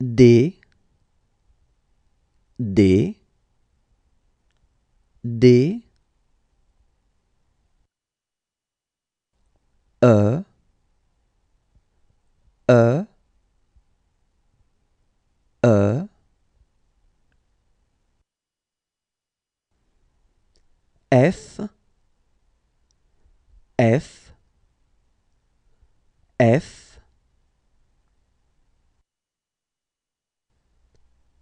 D E F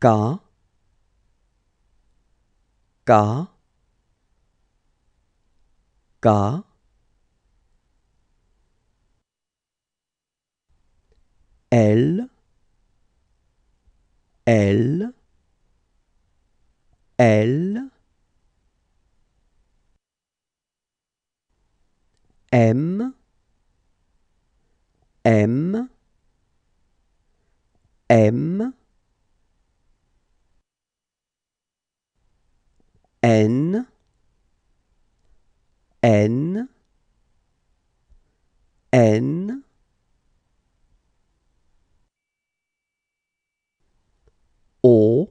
K L M N O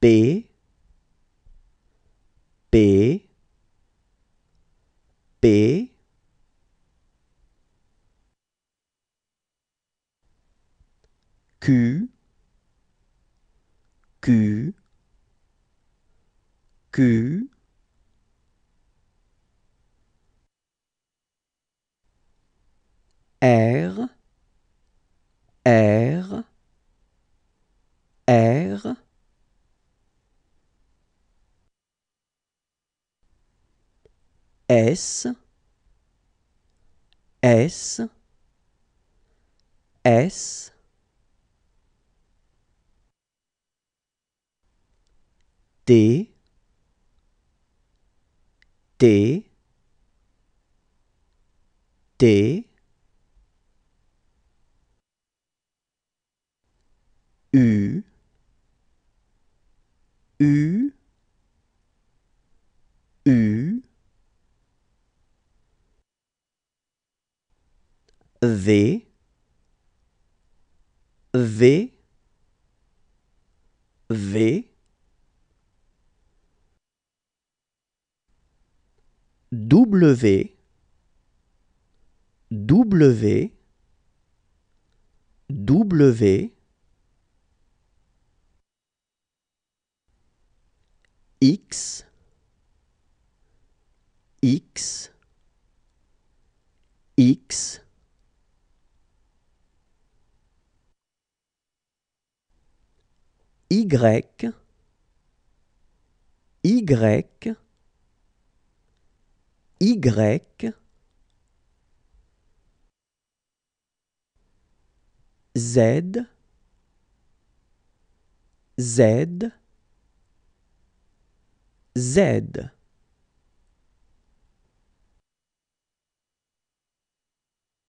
P Q R S T U V W X Y Z